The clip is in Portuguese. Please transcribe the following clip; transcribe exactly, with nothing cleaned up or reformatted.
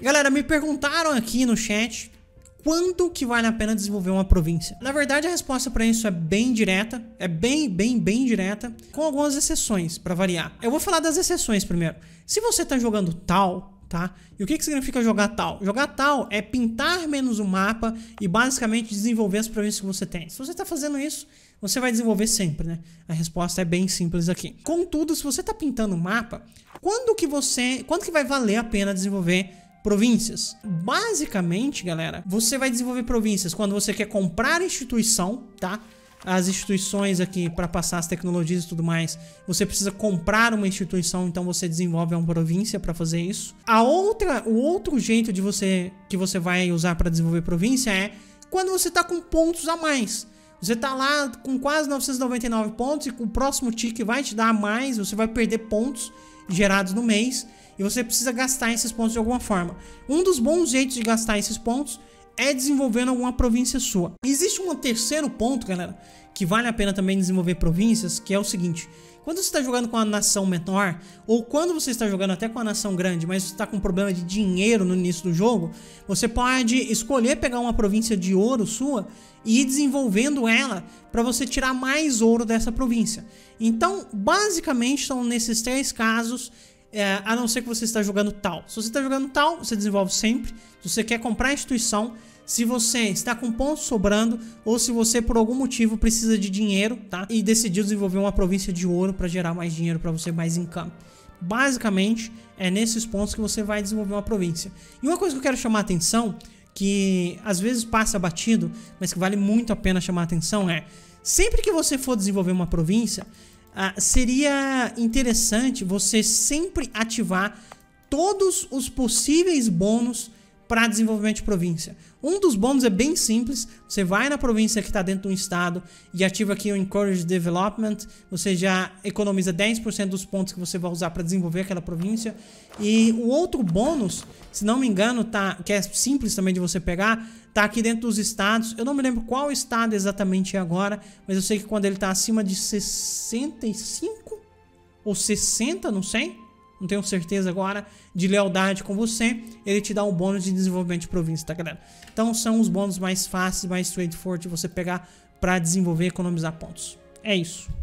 Galera, me perguntaram aqui no chat quando que vale a pena desenvolver uma província. Na verdade, a resposta para isso é bem direta, é bem, bem, bem direta, com algumas exceções para variar. Eu vou falar das exceções primeiro. Se você tá jogando tal, tá? E o que que significa jogar tal? Jogar tal é pintar menos o mapa e basicamente desenvolver as províncias que você tem. Se você tá fazendo isso, você vai desenvolver sempre, né? A resposta é bem simples aqui. Contudo, se você tá pintando o mapa, quando que você, quando que vai valer a pena desenvolver províncias? Basicamente, galera, você vai desenvolver províncias quando você quer comprar instituição, tá? As instituições aqui para passar as tecnologias e tudo mais, você precisa comprar uma instituição, então você desenvolve uma província para fazer isso. A outra, o outro jeito de você que você vai usar para desenvolver província é quando você tá com pontos a mais. Você tá lá com quase novecentos e noventa e nove pontos e o próximo tique vai te dar mais, você vai perder pontos gerados no mês. E você precisa gastar esses pontos de alguma forma. Um dos bons jeitos de gastar esses pontos é desenvolvendo alguma província sua. Existe um terceiro ponto, galera, que vale a pena também desenvolver províncias, que é o seguinte: quando você está jogando com uma nação menor, ou quando você está jogando até com uma nação grande, mas você está com problema de dinheiro no início do jogo, você pode escolher pegar uma província de ouro sua e ir desenvolvendo ela para você tirar mais ouro dessa província. Então, basicamente, são nesses três casos. É, a não ser que você está jogando tal. Se você está jogando tal, você desenvolve sempre. Se você quer comprar a instituição, se você está com pontos sobrando, ou se você por algum motivo precisa de dinheiro, tá? E decidiu desenvolver uma província de ouro para gerar mais dinheiro para você, mais income. Basicamente, é nesses pontos que você vai desenvolver uma província. E uma coisa que eu quero chamar a atenção, que às vezes passa batido, mas que vale muito a pena chamar a atenção, é: sempre que você for desenvolver uma província, Ah, seria interessante você sempre ativar todos os possíveis bônus para desenvolvimento de província. Um dos bônus é bem simples. Você vai na província que está dentro de um estado e ativa aqui o Encourage Development. Você já economiza dez por cento dos pontos que você vai usar para desenvolver aquela província. E o outro bônus, se não me engano, tá, que é simples também de você pegar, tá aqui dentro dos estados. Eu não me lembro qual estado exatamente é agora, mas eu sei que quando ele tá acima de sessenta e cinco ou sessenta, não sei, não tenho certeza agora, de lealdade com você, ele te dá um bônus de desenvolvimento de província, tá, galera? Então são os bônus mais fáceis, mais straightforward de você pegar pra desenvolver e economizar pontos. É isso.